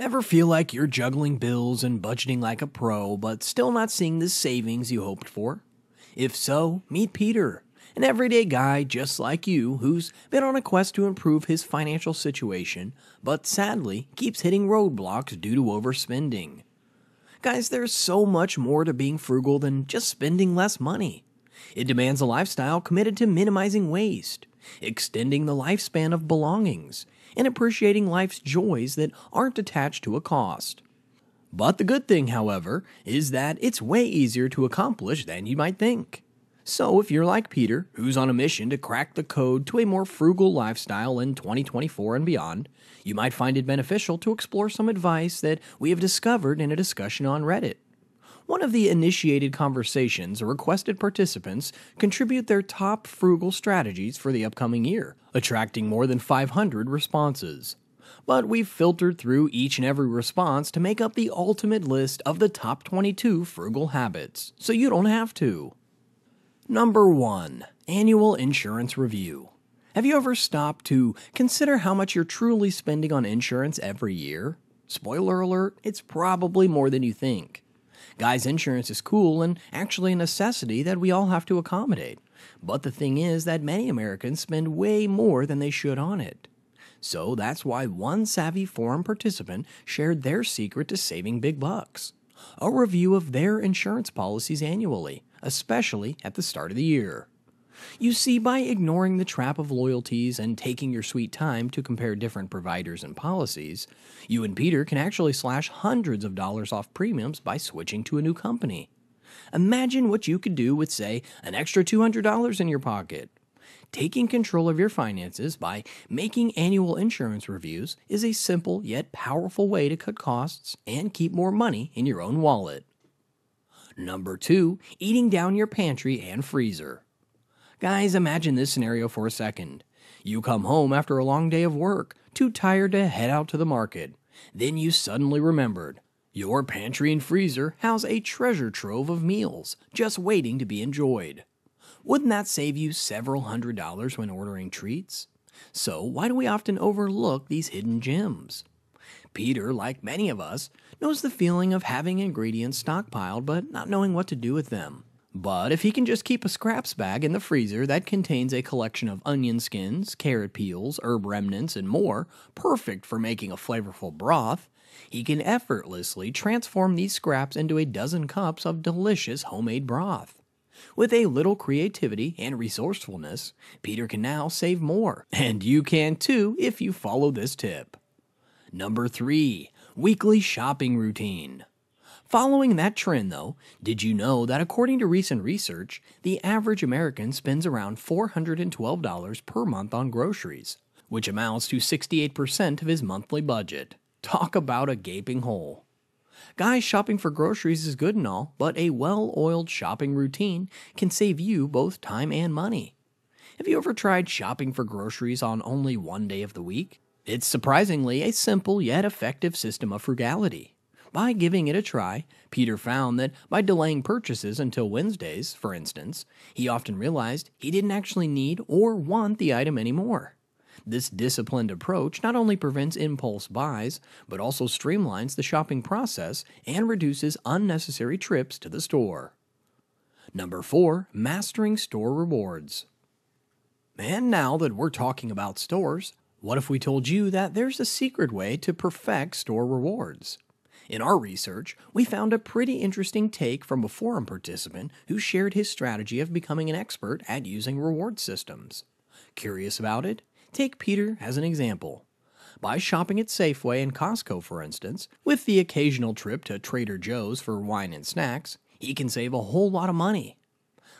Ever feel like you're juggling bills and budgeting like a pro, but still not seeing the savings you hoped for? If so, meet Peter, an everyday guy just like you who's been on a quest to improve his financial situation, but sadly keeps hitting roadblocks due to overspending. Guys, there's so much more to being frugal than just spending less money. It demands a lifestyle committed to minimizing waste, extending the lifespan of belongings, and appreciating life's joys that aren't attached to a cost. But the good thing, however, is that it's way easier to accomplish than you might think. So if you're like Peter, who's on a mission to crack the code to a more frugal lifestyle in 2024 and beyond, you might find it beneficial to explore some advice that we have discovered in a discussion on Reddit. One of the initiated conversations requested participants contribute their top frugal strategies for the upcoming year, attracting more than 500 responses. But we've filtered through each and every response to make up the ultimate list of the top 22 frugal habits, so you don't have to. Number 1. Annual Insurance Review. Have you ever stopped to consider how much you're truly spending on insurance every year? Spoiler alert, it's probably more than you think. Guys, insurance is cool and actually a necessity that we all have to accommodate. But the thing is that many Americans spend way more than they should on it. So that's why one savvy forum participant shared their secret to saving big bucks: a review of their insurance policies annually, especially at the start of the year. You see, by ignoring the trap of loyalties and taking your sweet time to compare different providers and policies, you and Peter can actually slash hundreds of dollars off premiums by switching to a new company. Imagine what you could do with, say, an extra $200 in your pocket. Taking control of your finances by making annual insurance reviews is a simple yet powerful way to cut costs and keep more money in your own wallet. Number 2. Eating down your pantry and freezer. Guys, imagine this scenario for a second. You come home after a long day of work, too tired to head out to the market. Then you suddenly remembered. Your pantry and freezer house a treasure trove of meals, just waiting to be enjoyed. Wouldn't that save you several $100s when ordering treats? So why do we often overlook these hidden gems? Peter, like many of us, knows the feeling of having ingredients stockpiled but not knowing what to do with them. But if he can just keep a scraps bag in the freezer that contains a collection of onion skins, carrot peels, herb remnants, and more, perfect for making a flavorful broth, he can effortlessly transform these scraps into a dozen cups of delicious homemade broth. With a little creativity and resourcefulness, Peter can now save more. And you can too if you follow this tip. Number 3. Weekly Shopping Routine. Following that trend, though, did you know that according to recent research, the average American spends around $412 per month on groceries, which amounts to 68% of his monthly budget? Talk about a gaping hole. Guys, shopping for groceries is good and all, but a well-oiled shopping routine can save you both time and money. Have you ever tried shopping for groceries on only one day of the week? It's surprisingly a simple yet effective system of frugality. By giving it a try, Peter found that by delaying purchases until Wednesdays, for instance, he often realized he didn't actually need or want the item anymore. This disciplined approach not only prevents impulse buys, but also streamlines the shopping process and reduces unnecessary trips to the store. Number 4. Mastering Store Rewards. And now that we're talking about stores, what if we told you that there's a secret way to perfect store rewards? In our research, we found a pretty interesting take from a forum participant who shared his strategy of becoming an expert at using reward systems. Curious about it? Take Peter as an example. By shopping at Safeway and Costco, for instance, with the occasional trip to Trader Joe's for wine and snacks, he can save a whole lot of money.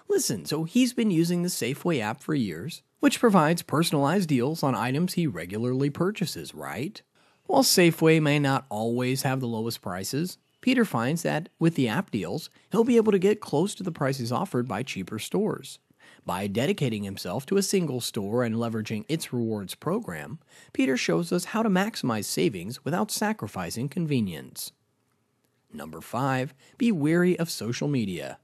Listen, so he's been using the Safeway app for years, which provides personalized deals on items he regularly purchases, right? While Safeway may not always have the lowest prices, Peter finds that with the app deals, he'll be able to get close to the prices offered by cheaper stores. By dedicating himself to a single store and leveraging its rewards program, Peter shows us how to maximize savings without sacrificing convenience. Number 5. Be wary of social media.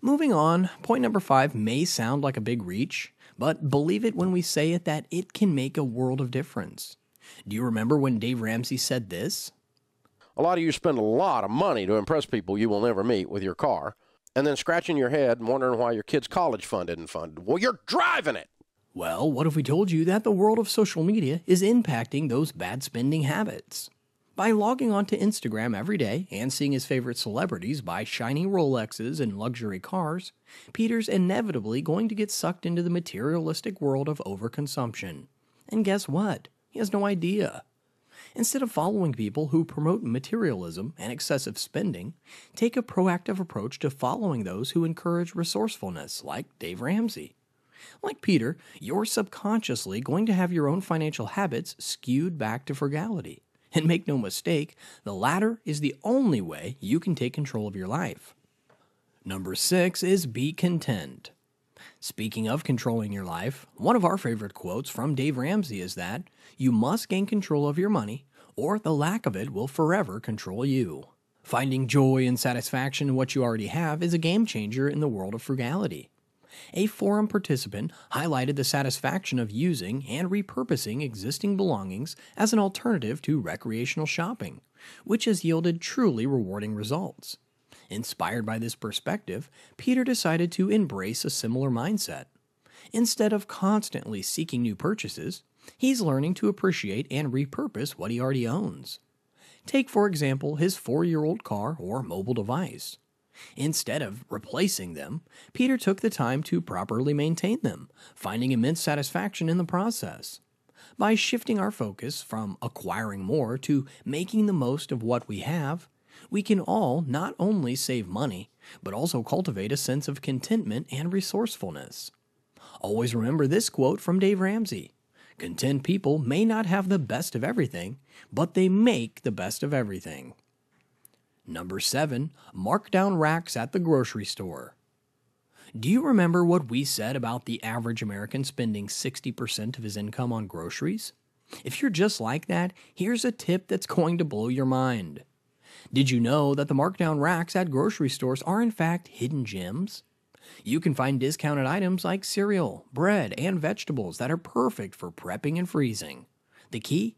Moving on, point number 5 may sound like a big reach, but believe it when we say it that it can make a world of difference. Do you remember when Dave Ramsey said this? A lot of you spend a lot of money to impress people you will never meet with your car, and then scratching your head and wondering why your kid's college fund isn't funded. Well, you're driving it! Well, what if we told you that the world of social media is impacting those bad spending habits? By logging onto Instagram every day and seeing his favorite celebrities buy shiny Rolexes and luxury cars, Peter's inevitably going to get sucked into the materialistic world of overconsumption. And guess what? He has no idea. Instead of following people who promote materialism and excessive spending, take a proactive approach to following those who encourage resourcefulness, like Dave Ramsey. Like Peter, you're subconsciously going to have your own financial habits skewed back to frugality. And make no mistake, the latter is the only way you can take control of your life. Number 6 is be content. Speaking of controlling your life, one of our favorite quotes from Dave Ramsey is that you must gain control of your money, or the lack of it will forever control you. Finding joy and satisfaction in what you already have is a game changer in the world of frugality. A forum participant highlighted the satisfaction of using and repurposing existing belongings as an alternative to recreational shopping, which has yielded truly rewarding results. Inspired by this perspective, Peter decided to embrace a similar mindset. Instead of constantly seeking new purchases, he's learning to appreciate and repurpose what he already owns. Take, for example, his 4-year-old car or mobile device. Instead of replacing them, Peter took the time to properly maintain them, finding immense satisfaction in the process. By shifting our focus from acquiring more to making the most of what we have, we can all not only save money, but also cultivate a sense of contentment and resourcefulness. Always remember this quote from Dave Ramsey: "Content people may not have the best of everything, but they make the best of everything." Number 7, markdown racks at the grocery store. Do you remember what we said about the average American spending 60% of his income on groceries? If you're just like that, here's a tip that's going to blow your mind. Did you know that the markdown racks at grocery stores are in fact hidden gems? You can find discounted items like cereal, bread, and vegetables that are perfect for prepping and freezing. The key?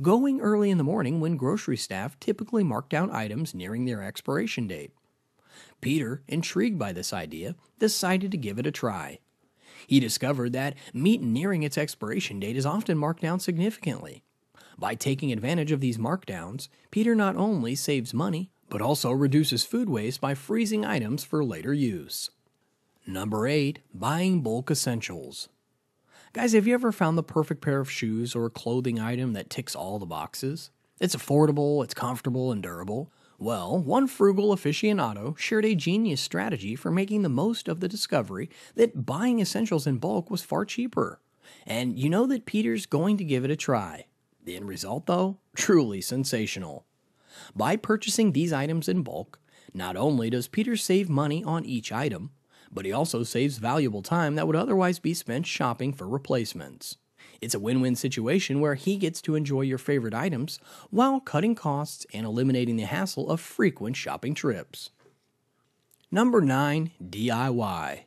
Going early in the morning when grocery staff typically mark down items nearing their expiration date. Peter, intrigued by this idea, decided to give it a try. He discovered that meat nearing its expiration date is often marked down significantly. By taking advantage of these markdowns, Peter not only saves money, but also reduces food waste by freezing items for later use. Number 8, buying bulk essentials. Guys, have you ever found the perfect pair of shoes or clothing item that ticks all the boxes? It's affordable, it's comfortable, and durable. Well, one frugal aficionado shared a genius strategy for making the most of the discovery that buying essentials in bulk was far cheaper. And you know that Peter's going to give it a try. The end result, though? Truly sensational. By purchasing these items in bulk, not only does Peter save money on each item, but he also saves valuable time that would otherwise be spent shopping for replacements. It's a win-win situation where he gets to enjoy your favorite items while cutting costs and eliminating the hassle of frequent shopping trips. Number 9, DIY.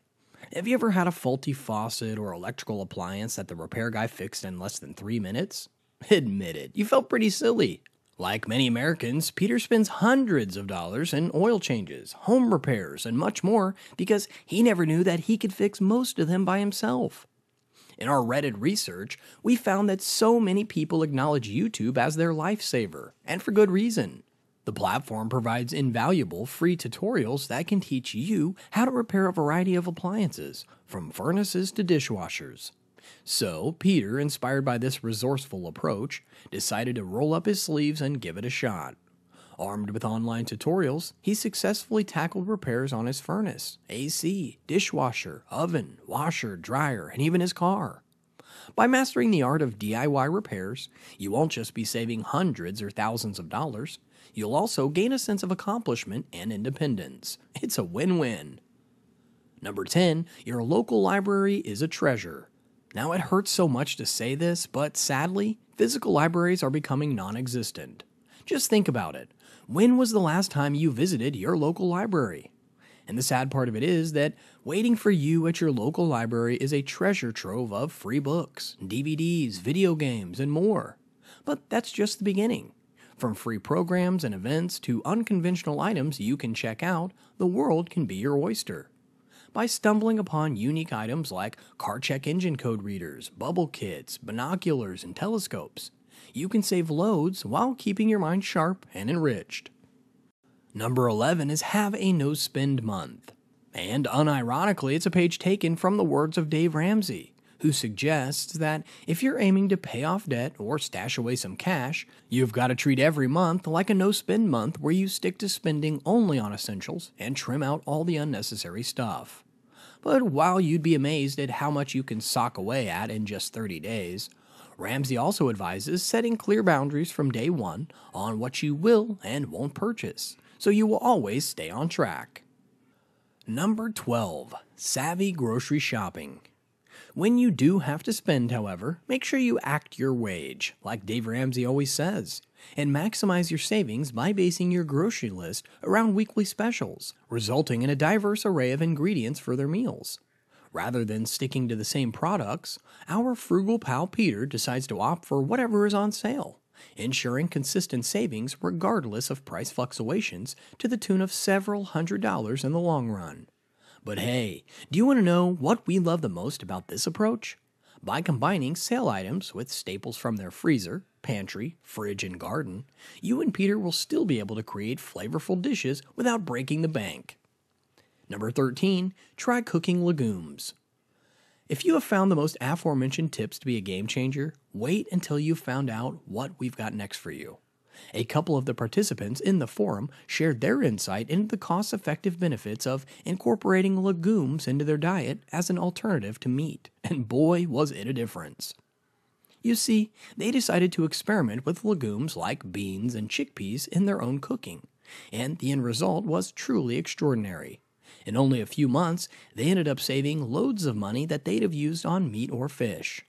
Have you ever had a faulty faucet or electrical appliance that the repair guy fixed in less than 3 minutes? Admit it, you felt pretty silly. Like many Americans, Peter spends hundreds of dollars in oil changes, home repairs, and much more because he never knew that he could fix most of them by himself. In our Reddit research, we found that so many people acknowledge YouTube as their lifesaver, and for good reason. The platform provides invaluable free tutorials that can teach you how to repair a variety of appliances, from furnaces to dishwashers. So, Peter, inspired by this resourceful approach, decided to roll up his sleeves and give it a shot. Armed with online tutorials, he successfully tackled repairs on his furnace, AC, dishwasher, oven, washer, dryer, and even his car. By mastering the art of DIY repairs, you won't just be saving hundreds or thousands of dollars, you'll also gain a sense of accomplishment and independence. It's a win-win. Number 10, your local library is a treasure. Now, it hurts so much to say this, but sadly, physical libraries are becoming non-existent. Just think about it. When was the last time you visited your local library? And the sad part of it is that waiting for you at your local library is a treasure trove of free books, DVDs, video games, and more. But that's just the beginning. From free programs and events to unconventional items you can check out, the world can be your oyster. By stumbling upon unique items like car check engine code readers, bubble kits, binoculars, and telescopes, you can save loads while keeping your mind sharp and enriched. Number 11 is Have a No Spend Month. And unironically, it's a page taken from the words of Dave Ramsey, who suggests that if you're aiming to pay off debt or stash away some cash, you've got to treat every month like a no-spend month where you stick to spending only on essentials and trim out all the unnecessary stuff. But while you'd be amazed at how much you can sock away at in just 30 days, Ramsey also advises setting clear boundaries from day one on what you will and won't purchase, so you will always stay on track. Number 12. Savvy Grocery Shopping. When you do have to spend, however, make sure you act your wage, like Dave Ramsey always says, and maximize your savings by basing your grocery list around weekly specials, resulting in a diverse array of ingredients for their meals. Rather than sticking to the same products, our frugal pal Peter decides to opt for whatever is on sale, ensuring consistent savings regardless of price fluctuations to the tune of several $100s in the long run. But hey, do you want to know what we love the most about this approach? By combining sale items with staples from their freezer, pantry, fridge, and garden, you and Peter will still be able to create flavorful dishes without breaking the bank. Number 13. Try cooking legumes. If you have found the most aforementioned tips to be a game changer, wait until you've found out what we've got next for you. A couple of the participants in the forum shared their insight into the cost-effective benefits of incorporating legumes into their diet as an alternative to meat, and boy, was it a difference. You see, they decided to experiment with legumes like beans and chickpeas in their own cooking, and the end result was truly extraordinary. In only a few months, they ended up saving loads of money that they'd have used on meat or fish.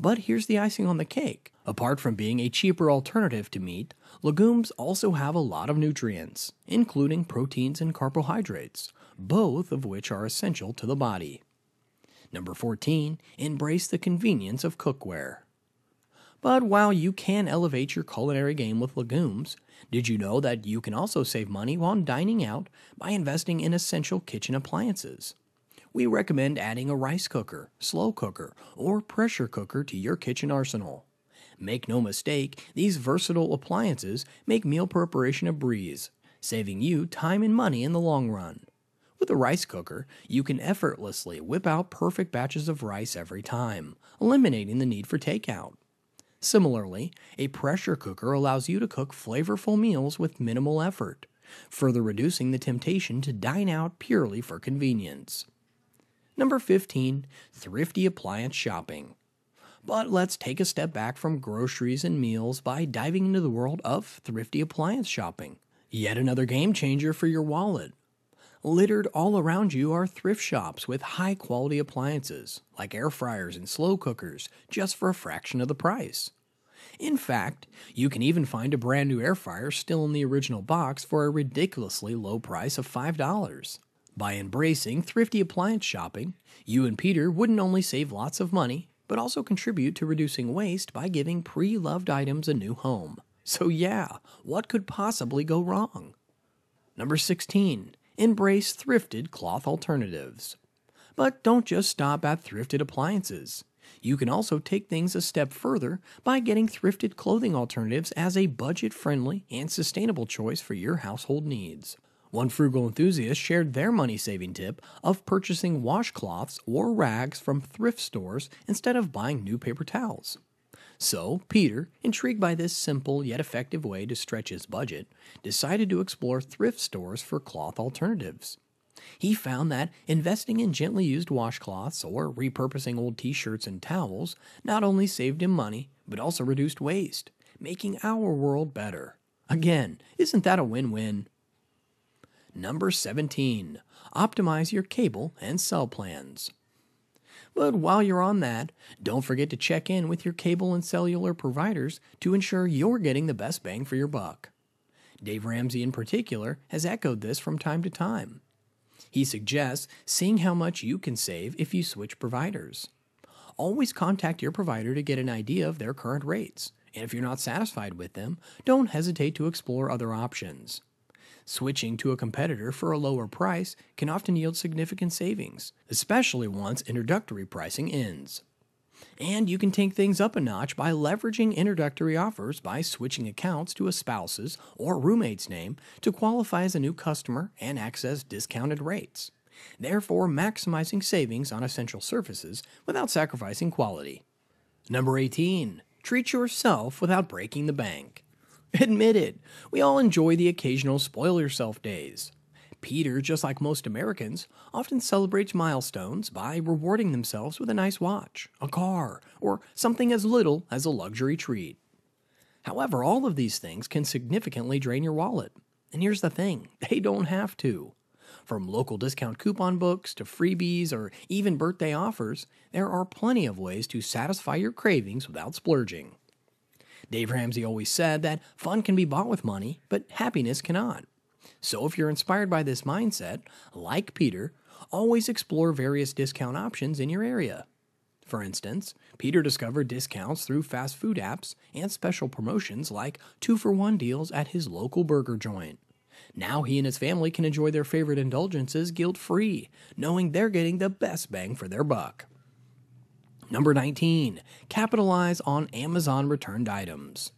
But here's the icing on the cake. Apart from being a cheaper alternative to meat, legumes also have a lot of nutrients, including proteins and carbohydrates, both of which are essential to the body. Number 14. Embrace the convenience of cookware. But while you can elevate your culinary game with legumes, did you know that you can also save money while dining out by investing in essential kitchen appliances? We recommend adding a rice cooker, slow cooker, or pressure cooker to your kitchen arsenal. Make no mistake, these versatile appliances make meal preparation a breeze, saving you time and money in the long run. With a rice cooker, you can effortlessly whip out perfect batches of rice every time, eliminating the need for takeout. Similarly, a pressure cooker allows you to cook flavorful meals with minimal effort, further reducing the temptation to dine out purely for convenience. Number 15. Thrifty Appliance Shopping. But let's take a step back from groceries and meals by diving into the world of thrifty appliance shopping. Yet another game changer for your wallet. Littered all around you are thrift shops with high-quality appliances, like air fryers and slow cookers, just for a fraction of the price. In fact, you can even find a brand new air fryer still in the original box for a ridiculously low price of $5. By embracing thrifty appliance shopping, you and Peter wouldn't only save lots of money, but also contribute to reducing waste by giving pre-loved items a new home. So yeah, what could possibly go wrong? Number 16. Embrace thrifted cloth alternatives. But don't just stop at thrifted appliances. You can also take things a step further by getting thrifted clothing alternatives as a budget-friendly and sustainable choice for your household needs. One frugal enthusiast shared their money-saving tip of purchasing washcloths or rags from thrift stores instead of buying new paper towels. So, Peter, intrigued by this simple yet effective way to stretch his budget, decided to explore thrift stores for cloth alternatives. He found that investing in gently used washcloths or repurposing old t-shirts and towels not only saved him money, but also reduced waste, making our world better. Again, isn't that a win-win? Number 17. Optimize your cable and cell plans. But while you're on that, don't forget to check in with your cable and cellular providers to ensure you're getting the best bang for your buck. Dave Ramsey in particular has echoed this from time to time. He suggests seeing how much you can save if you switch providers. Always contact your provider to get an idea of their current rates, and if you're not satisfied with them, don't hesitate to explore other options. Switching to a competitor for a lower price can often yield significant savings, especially once introductory pricing ends. And you can take things up a notch by leveraging introductory offers by switching accounts to a spouse's or roommate's name to qualify as a new customer and access discounted rates, therefore maximizing savings on essential services without sacrificing quality. Number 18. Treat yourself without breaking the bank. Admit it, we all enjoy the occasional spoil-yourself days. Peter, just like most Americans, often celebrates milestones by rewarding themselves with a nice watch, a car, or something as little as a luxury treat. However, all of these things can significantly drain your wallet. And here's the thing, they don't have to. From local discount coupon books to freebies or even birthday offers, there are plenty of ways to satisfy your cravings without splurging. Dave Ramsey always said that fun can be bought with money, but happiness cannot. So if you're inspired by this mindset, like Peter, always explore various discount options in your area. For instance, Peter discovered discounts through fast food apps and special promotions like 2-for-1 deals at his local burger joint. Now he and his family can enjoy their favorite indulgences guilt-free, knowing they're getting the best bang for their buck. Number 19. Capitalize on Amazon returned items.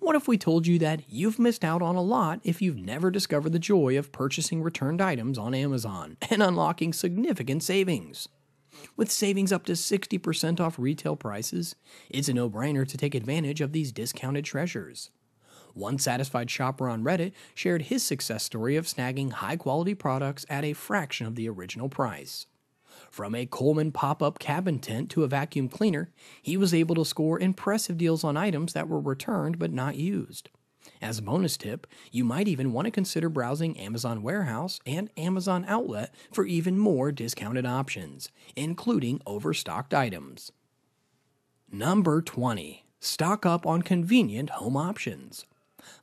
What if we told you that you've missed out on a lot if you've never discovered the joy of purchasing returned items on Amazon and unlocking significant savings? With savings up to 60% off retail prices, it's a no-brainer to take advantage of these discounted treasures. One satisfied shopper on Reddit shared his success story of snagging high-quality products at a fraction of the original price. From a Coleman pop-up cabin tent to a vacuum cleaner, he was able to score impressive deals on items that were returned but not used. As a bonus tip, you might even want to consider browsing Amazon Warehouse and Amazon Outlet for even more discounted options, including overstocked items. Number 20. Stock up on convenient home options.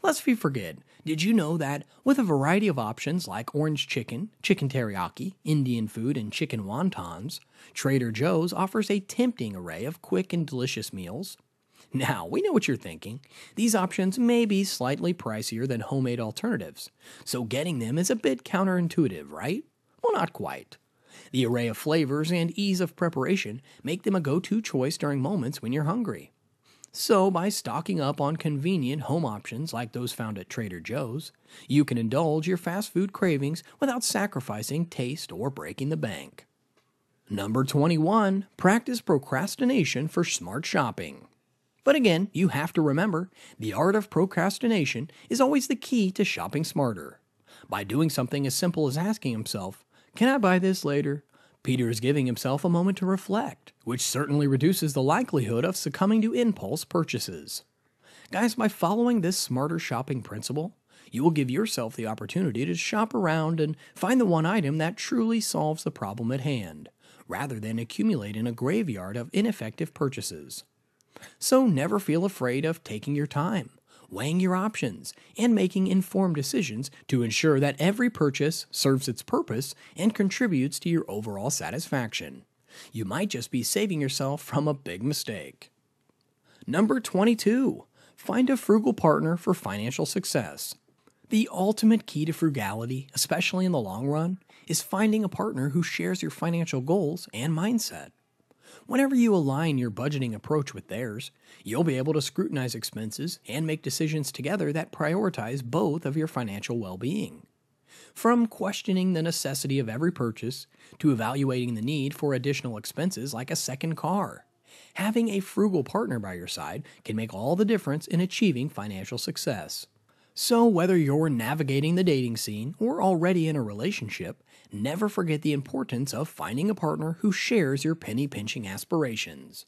Lest we forget, did you know that with a variety of options like orange chicken, chicken teriyaki, Indian food, and chicken wontons, Trader Joe's offers a tempting array of quick and delicious meals? Now, we know what you're thinking. These options may be slightly pricier than homemade alternatives, so getting them is a bit counterintuitive, right? Well, not quite. The array of flavors and ease of preparation make them a go-to choice during moments when you're hungry. So, by stocking up on convenient home options like those found at Trader Joe's, you can indulge your fast food cravings without sacrificing taste or breaking the bank. Number 21. Practice procrastination for smart shopping. But again, you have to remember, the art of procrastination is always the key to shopping smarter. By doing something as simple as asking himself, "Can I buy this later?" Peter is giving himself a moment to reflect, which certainly reduces the likelihood of succumbing to impulse purchases. Guys, by following this smarter shopping principle, you will give yourself the opportunity to shop around and find the one item that truly solves the problem at hand, rather than accumulate in a graveyard of ineffective purchases. So never feel afraid of taking your time, weighing your options, and making informed decisions to ensure that every purchase serves its purpose and contributes to your overall satisfaction. You might just be saving yourself from a big mistake. Number 22. Find a frugal partner for financial success. The ultimate key to frugality, especially in the long run, is finding a partner who shares your financial goals and mindset. Whenever you align your budgeting approach with theirs, you'll be able to scrutinize expenses and make decisions together that prioritize both of your financial well-being. From questioning the necessity of every purchase to evaluating the need for additional expenses like a second car, having a frugal partner by your side can make all the difference in achieving financial success. So whether you're navigating the dating scene or already in a relationship, never forget the importance of finding a partner who shares your penny-pinching aspirations.